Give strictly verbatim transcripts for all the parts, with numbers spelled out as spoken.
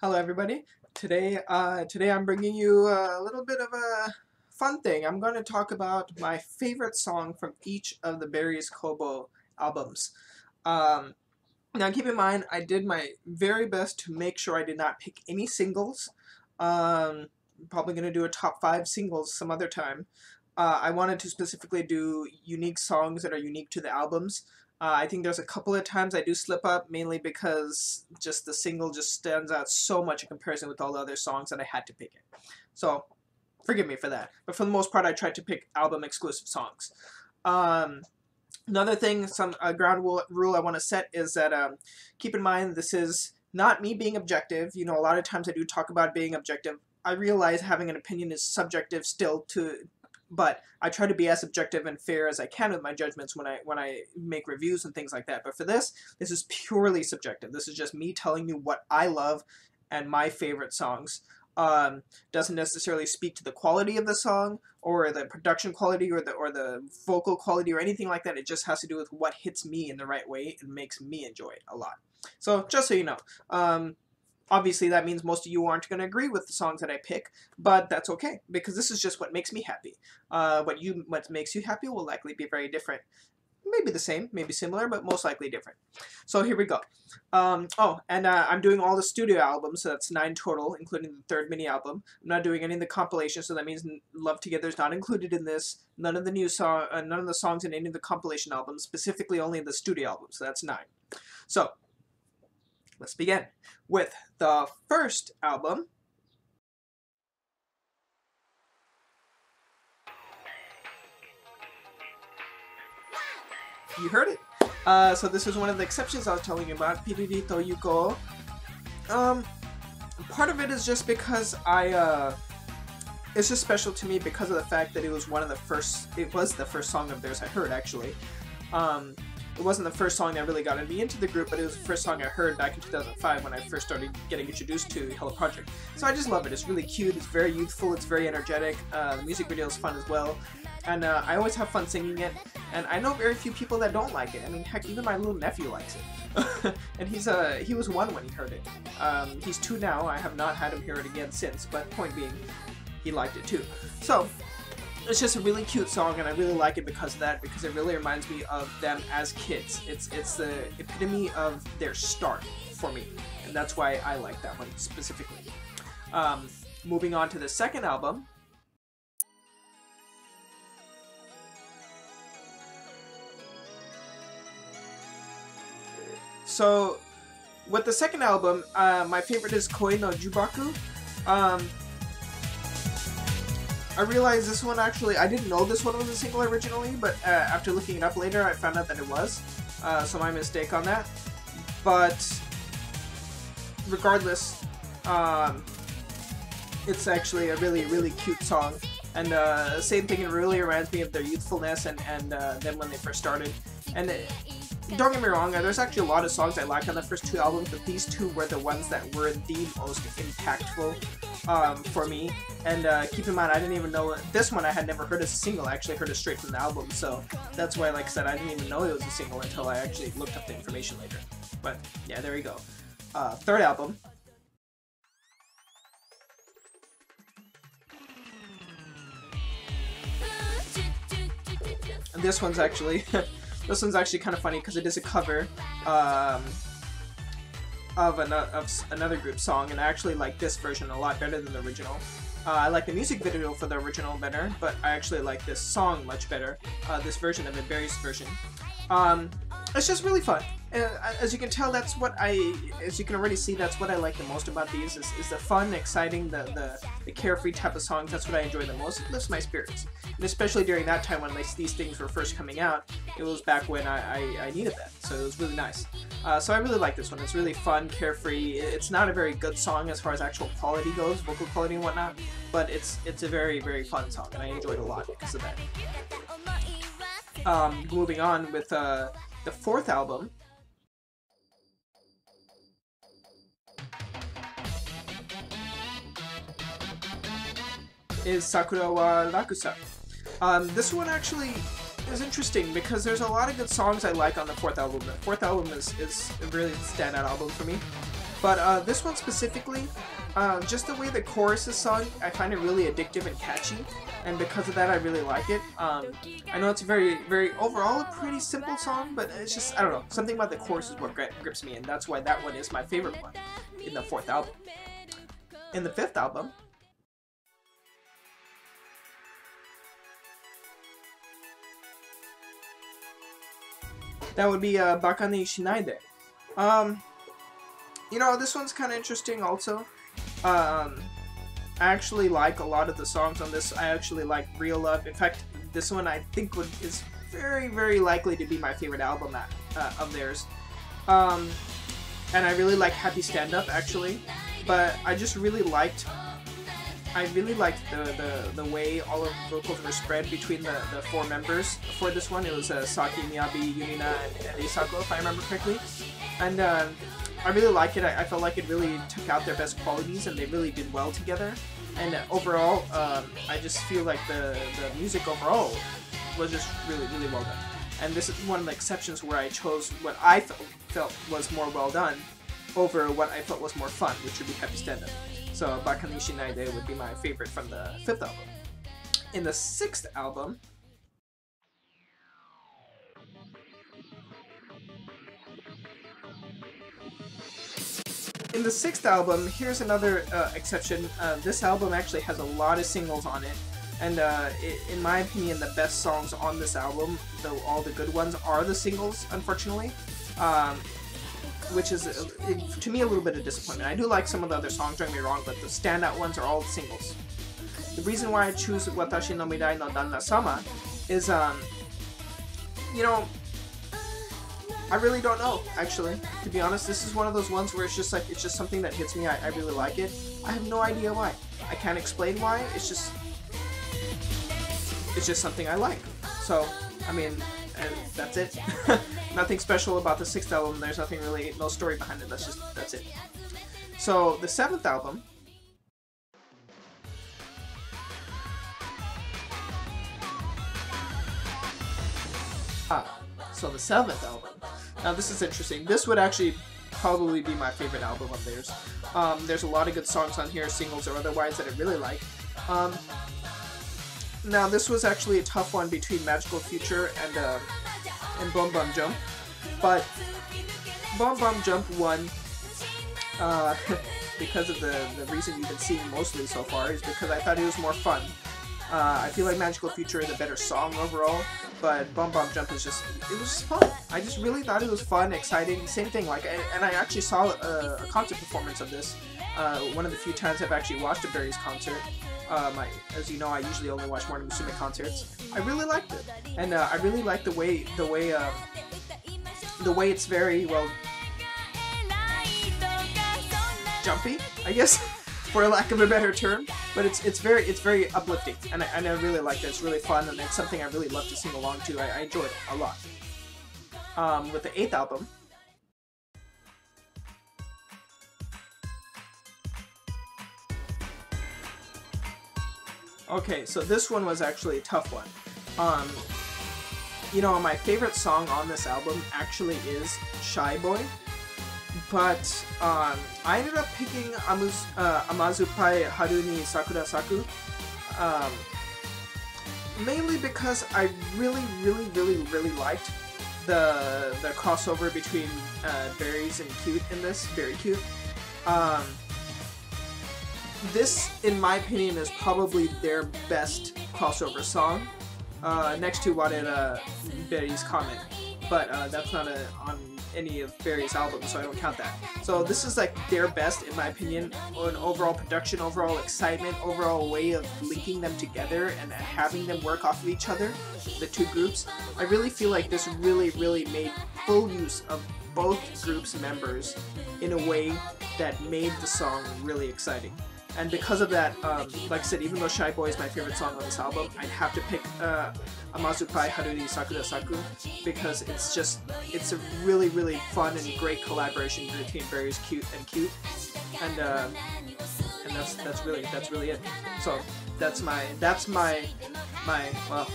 Hello everybody. Today, uh, today I'm bringing you a little bit of a fun thing. I'm going to talk about my favorite song from each of the Berryz Kobo albums. Um, now keep in mind, I did my very best to make sure I did not pick any singles. Um, I'm probably going to do a top five singles some other time. Uh, I wanted to specifically do unique songs that are unique to the albums. Uh, I think there's a couple of times I do slip up, mainly because just the single just stands out so much in comparison with all the other songs that I had to pick it. So, forgive me for that. But for the most part, I tried to pick album-exclusive songs. Um, another thing, some uh, ground rule I want to set is that, um, keep in mind, this is not me being objective. You know, a lot of times I do talk about being objective. I realize having an opinion is subjective still to... But I try to be as objective and fair as I can with my judgments when I when I make reviews and things like that. But for this, this is purely subjective. This is just me telling you what I love and my favorite songs. Um, doesn't necessarily speak to the quality of the song or the production quality or the or the vocal quality or anything like that. It just has to do with what hits me in the right way and makes me enjoy it a lot. So just so you know. Um, Obviously, that means most of you aren't going to agree with the songs that I pick, but that's okay, because this is just what makes me happy. Uh, what you what makes you happy will likely be very different. Maybe the same, maybe similar, but most likely different. So here we go. Um, oh, and uh, I'm doing all the studio albums, so that's nine total, including the third mini-album. I'm not doing any of the compilations, so that means Love Together is not included in this. None of the new song, uh, none of the songs in any of the compilation albums, specifically only in the studio album, so that's nine. So... let's begin with the first album. You heard it. Uh, so this is one of the exceptions I was telling you about, Piriri to Yukou. Um, part of it is just because I, uh, it's just special to me because of the fact that it was one of the first, it was the first song of theirs I heard actually. Um, It wasn't the first song that really got me into the group, but it was the first song I heard back in two thousand five when I first started getting introduced to Hello! Project. So I just love it. It's really cute, it's very youthful, it's very energetic, uh, the music video is fun as well, and uh, I always have fun singing it, and I know very few people that don't like it. I mean, heck, even my little nephew likes it. And he's uh, he was one when he heard it. Um, he's two now, I have not had him hear it again since, but point being, he liked it too. So. It's just a really cute song, and I really like it because of that, because it really reminds me of them as kids. It's it's the epitome of their start for me, and that's why I like that one specifically. Um, moving on to the second album. So, with the second album, uh, my favorite is Koi no Jubaku. Um, I realized this one actually, I didn't know this one was a single originally, but uh, after looking it up later, I found out that it was. Uh, so my mistake on that. But regardless, um, it's actually a really, really cute song. And uh, same thing, it really reminds me of their youthfulness and, and uh, then when they first started. And it, don't get me wrong, there's actually a lot of songs I like on the first two albums, but these two were the ones that were the most impactful um, for me. And uh, keep in mind, I didn't even know, this one I had never heard as a single. I actually heard it straight from the album, so that's why, like I said, I didn't even know it was a single until I actually looked up the information later. But yeah, there you go. Uh, third album. And this one's actually... This one's actually kind of funny because it is a cover um, of, an, of another group song, and I actually like this version a lot better than the original. Uh, I like the music video for the original better, but I actually like this song much better, uh, this version of it, Berryz version. Um, it's just really fun. And as you can tell, that's what I, as you can already see, that's what I like the most about these, is, is the fun, exciting, the, the, the carefree type of songs. That's what I enjoy the most. It lifts my spirits. And especially during that time when these, these things were first coming out, it was back when I, I, I needed that. So it was really nice. Uh, so I really like this one. It's really fun, carefree. It's not a very good song as far as actual quality goes, vocal quality and whatnot, but it's, it's a very, very fun song, and I enjoyed it a lot because of that. Um, moving on with uh, the fourth album. Is Sakura wa Raku Sa. Um, this one actually is interesting because there's a lot of good songs I like on the fourth album. The fourth album is, is a really standout album for me. But uh, this one specifically, uh, just the way the chorus is sung, I find it really addictive and catchy, and because of that I really like it. Um, I know it's a very, very, overall a pretty simple song, but it's just, I don't know, something about the chorus is what grips me, and that's why that one is my favorite one in the fourth album. In the fifth album, that would be uh, Baka ni Shinaide. Um, you know, this one's kind of interesting also. Um, I actually like a lot of the songs on this. I actually like Real Love. In fact, this one I think would, is very, very likely to be my favorite album that, uh, of theirs. Um, and I really like Happy Stand-Up, actually. But I just really liked... I really liked the, the, the way all of the vocals were spread between the, the four members for this one. It was uh, Saki, Miyabi, Yumina, and, and Isako, if I remember correctly. And uh, I really like it. I, I felt like it really took out their best qualities, and they really did well together. And uh, overall, um, I just feel like the, the music overall was just really, really well done. And this is one of the exceptions where I chose what I felt, felt was more well done over what I felt was more fun, which would be Happy Stand-Up. So Baka ni Shinaide would be my favorite from the fifth album. In the sixth album, in the sixth album, here's another uh, exception. Uh, this album actually has a lot of singles on it, and uh, it, in my opinion, the best songs on this album, though all the good ones, are the singles. Unfortunately. Um, Which is, to me, a little bit of disappointment. I do like some of the other songs, don't get me wrong, but the standout ones are all singles. The reason why I choose Watashi no Mirai no Danna-sama is, um, you know, I really don't know, actually. To be honest, this is one of those ones where it's just like, it's just something that hits me, I, I really like it. I have no idea why. I can't explain why, it's just, it's just something I like. So, I mean, and that's it. Nothing special about the sixth album. There's nothing really, no story behind it. That's just, that's it. So the seventh album. Ah, so the seventh album. Now this is interesting. This would actually probably be my favorite album of theirs. Um, there's a lot of good songs on here, singles or otherwise, that I really like. Um, Now this was actually a tough one between Magical Future and uh, and BOMB BOMB JUMP, but BOMB BOMB JUMP won uh, because of the, the reason you've been seeing mostly so far, is because I thought it was more fun. Uh, I feel like Magical Future is a better song overall, but BOMB BOMB JUMP is just, it was fun. I just really thought it was fun, exciting, same thing. Like, I, and I actually saw a, a concert performance of this, uh, one of the few times I've actually watched a Berryz concert. Um, I, as you know, I usually only watch Morning Musume concerts. I really liked it, and uh, I really like the way the way um, the way it's very well jumpy, I guess, for lack of a better term. But it's it's very it's very uplifting, and I, and I really like it. It's really fun, and it's something I really love to sing along to. I, I enjoyed it a lot. Um, with the eighth album. Okay, so this one was actually a tough one. Um, you know, my favorite song on this album actually is Shy Boy, but um, I ended up picking Amuz uh, Amazuppai Haru ni Sakura Saku, um, mainly because I really, really, really, really liked the the crossover between uh, Berryz and C-ute in this, very cute. Um, This, in my opinion, is probably their best crossover song, uh, next to Wadera Berry's comment. But uh, that's not a, on any of Berry's albums, so I don't count that. So this is like their best, in my opinion, on overall production, overall excitement, overall way of linking them together and having them work off of each other, the two groups. I really feel like this really, really made full use of both groups' members in a way that made the song really exciting. And because of that, um, like I said, even though Shy Boy is my favorite song on this album, I'd have to pick uh, Amazuppai Haru ni Sakura Saku, because it's just, it's a really, really fun and great collaboration between Berryz, C-ute and C-ute, and uh, and that's that's really that's really it. So that's my that's my my well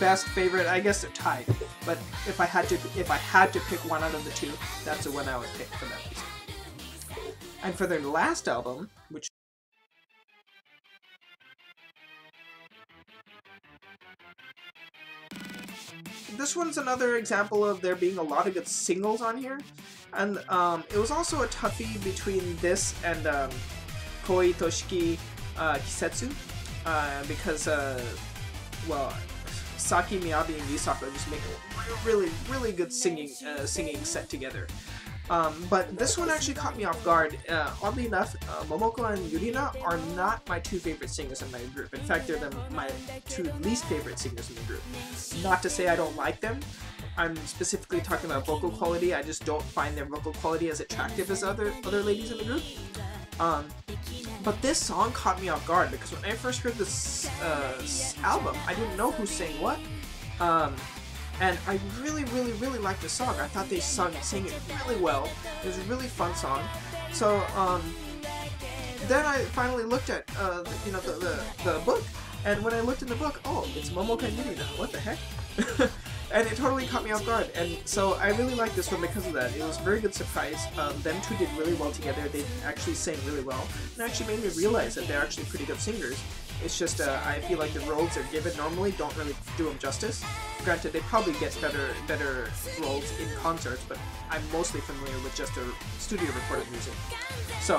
best favorite. I guess they're tied, but if I had to if I had to pick one out of the two, that's the one I would pick for that reason. And for their last album, which this one's another example of there being a lot of good singles on here. And um, it was also a toughie between this and um, Koi Toshiki uh, Kisetsu, uh, because, uh, well, Saki, Miyabi, and Yusaka just make a really, really good singing uh, singing set together. Um, but this one actually caught me off guard. Uh, oddly enough, uh, Momoko and Yurina are not my two favorite singers in my group. In fact, they're the, my two least favorite singers in the group. Not to say I don't like them. I'm specifically talking about vocal quality. I just don't find their vocal quality as attractive as other other ladies in the group. Um, but this song caught me off guard because when I first heard this uh, album, I didn't know who sang what. Um, And I really, really, really liked the song. I thought they sung, sang it really well. It was a really fun song. So um, then I finally looked at uh, the, you know the, the the book, and when I looked in the book, oh, it's Momoko and Yurina. What the heck? And it totally caught me off guard. And so I really liked this one because of that. It was a very good surprise. Um, them two did really well together. They actually sang really well, and actually made me realize that they're actually pretty good singers. It's just uh, I feel like the roles they're given normally don't really do them justice. Granted, they probably get better better roles in concerts, but I'm mostly familiar with just their studio recorded music. So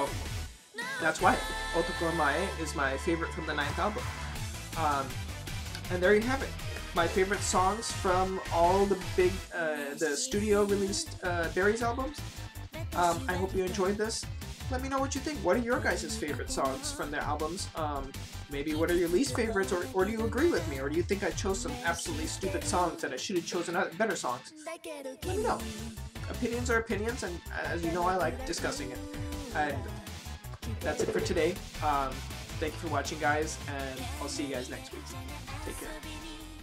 that's why Otoko Mae is my favorite from the ninth album. Um, and there you have it. My favorite songs from all the big uh, the studio released uh, Berryz albums. Um, I hope you enjoyed this. Let me know what you think. What are your guys' favorite songs from their albums? Um, maybe what are your least favorites, or, or do you agree with me? Or do you think I chose some absolutely stupid songs that I should have chosen other, better songs? Let me know. Opinions are opinions, and as you know, I like discussing it. And that's it for today. Um, thank you for watching, guys, and I'll see you guys next week. Take care.